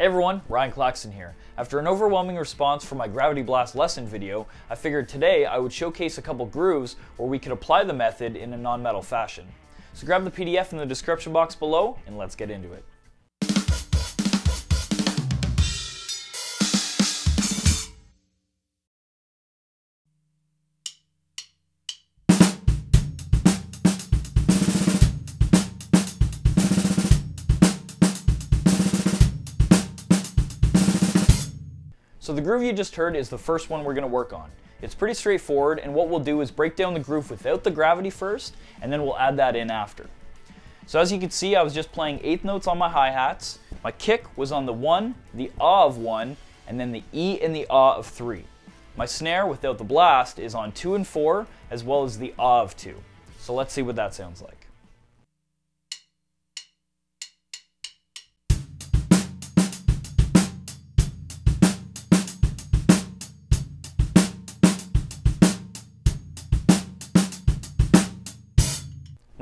Hey everyone, Ryan Claxton here. After an overwhelming response from my Gravity Blast lesson video, I figured today I would showcase a couple grooves where we could apply the method in a non-metal fashion. So grab the PDF in the description box below and let's get into it. So the groove you just heard is the first one we're going to work on. It's pretty straightforward, and what we'll do is break down the groove without the gravity first, and then we'll add that in after. So as you can see, I was just playing eighth notes on my hi-hats. My kick was on the 1, the ah of 1, and then the E and the ah of 3. My snare without the blast is on 2 and 4, as well as the ah of 2. So let's see what that sounds like.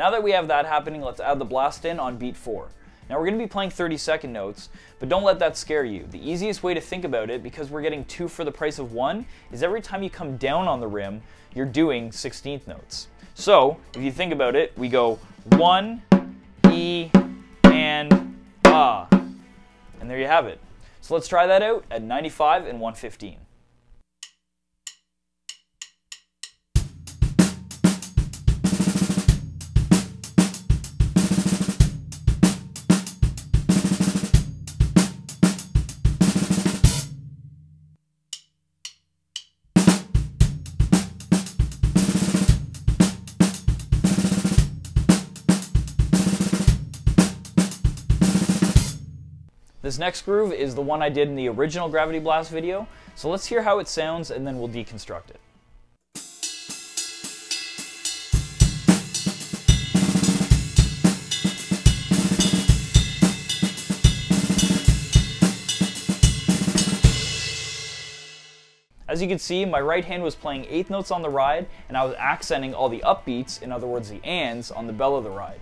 Now that we have that happening, let's add the blast in on beat 4. Now we're going to be playing 32nd notes, but don't let that scare you. The easiest way to think about it, because we're getting 2 for the price of 1, is every time you come down on the rim, you're doing 16th notes. So if you think about it, we go 1, E, and ah. And there you have it. So let's try that out at 95 and 115. This next groove is the one I did in the original Gravity Blast video, so let's hear how it sounds and then we'll deconstruct it. As you can see, my right hand was playing eighth notes on the ride, and I was accenting all the upbeats, in other words the ands, on the bell of the ride.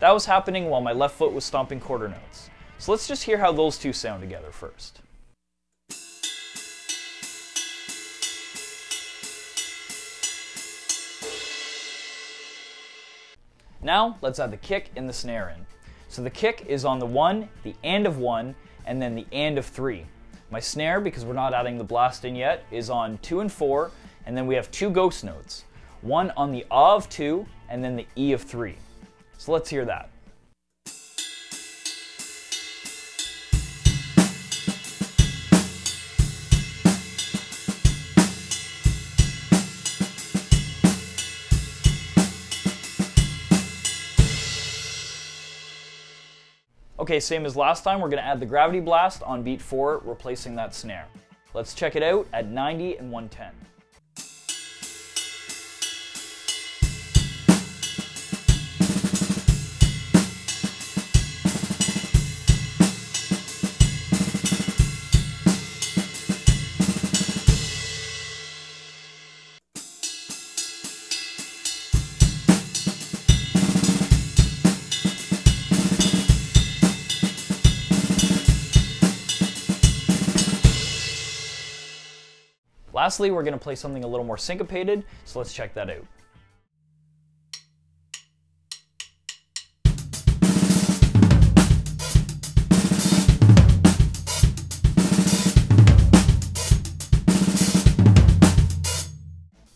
That was happening while my left foot was stomping quarter notes. So let's just hear how those two sound together first. Now let's add the kick and the snare in. So the kick is on the 1, the and of 1, and then the and of 3. My snare, because we're not adding the blast in yet, is on 2 and 4, and then we have 2 ghost notes. One on the ah of 2, and then the E of 3. So let's hear that. Okay, same as last time, we're going to add the Gravity Blast on beat 4, replacing that snare. Let's check it out at 90 and 110. Lastly, we're going to play something a little more syncopated, so let's check that out.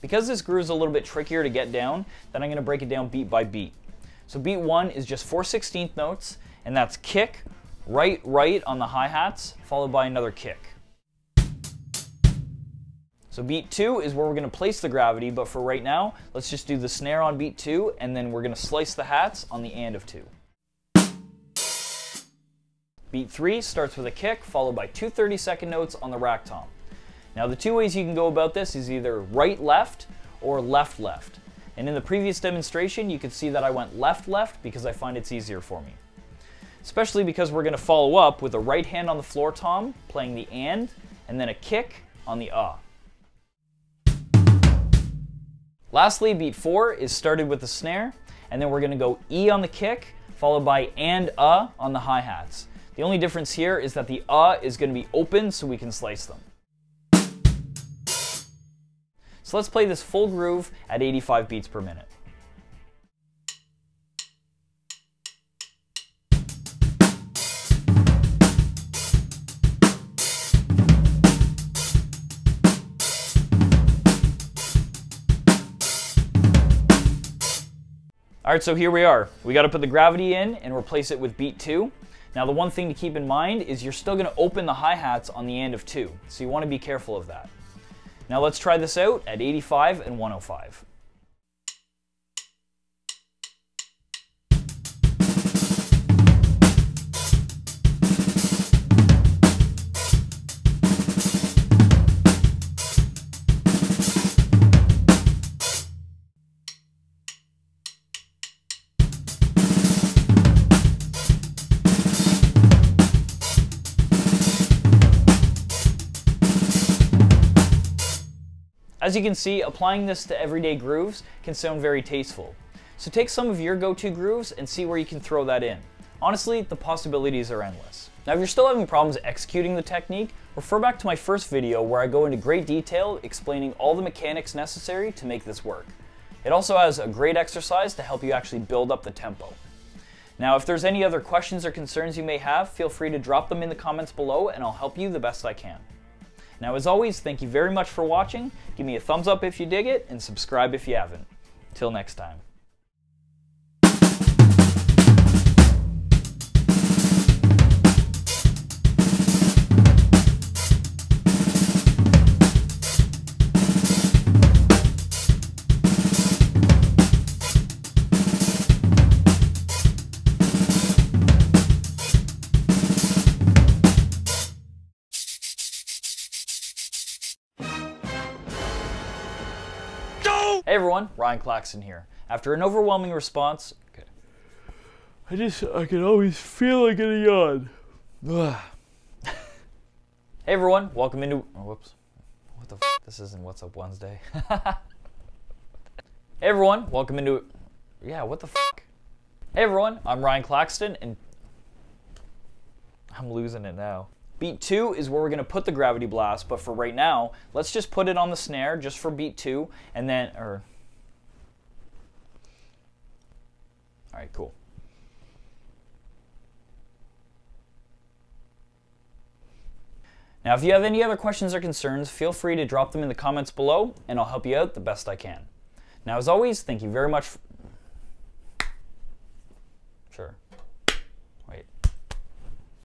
Because this groove is a little bit trickier to get down, then I'm going to break it down beat by beat. So beat 1 is just 4/16th notes, and that's kick, right, right on the hi-hats, followed by another kick. So beat 2 is where we're going to place the gravity, but for right now, let's just do the snare on beat 2, and then we're going to slice the hats on the and of 2. Beat 3 starts with a kick, followed by 2 32nd notes on the rack tom. Now the two ways you can go about this is either right-left or left-left. And in the previous demonstration, you can see that I went left-left because I find it's easier for me. Especially because we're going to follow up with a right hand on the floor tom, playing the and then a kick on the ah. Lastly, beat 4 is started with the snare, and then we're going to go E on the kick, followed by and on the hi-hats. The only difference here is that the is going to be open so we can slice them. So let's play this full groove at 85 beats per minute. Alright, so here we are. We got to put the gravity in and replace it with beat 2. Now the one thing to keep in mind is you're still going to open the hi-hats on the end of 2, so you want to be careful of that. Now let's try this out at 85 and 105. As you can see, applying this to everyday grooves can sound very tasteful. So take some of your go-to grooves and see where you can throw that in. Honestly, the possibilities are endless. Now if you're still having problems executing the technique, refer back to my first video where I go into great detail explaining all the mechanics necessary to make this work. It also has a great exercise to help you actually build up the tempo. Now if there's any other questions or concerns you may have, feel free to drop them in the comments below and I'll help you the best I can. Now as always, thank you very much for watching. Give me a thumbs up if you dig it, and subscribe if you haven't. Till next time. Hey everyone, Ryan Claxton here. After an overwhelming response, okay. I can always feel like a yawn. Ugh. Hey everyone, welcome into, oh, whoops. What the f, this isn't What's Up Wednesday. Hey everyone, welcome into, yeah, what the f. Hey everyone, I'm Ryan Claxton and I'm losing it now. Beat 2 is where we're going to put the Gravity Blast, but for right now, let's just put it on the snare just for beat 2, and then, alright, cool. Now if you have any other questions or concerns, feel free to drop them in the comments below, and I'll help you out the best I can. Now as always, thank you very much for... Sure.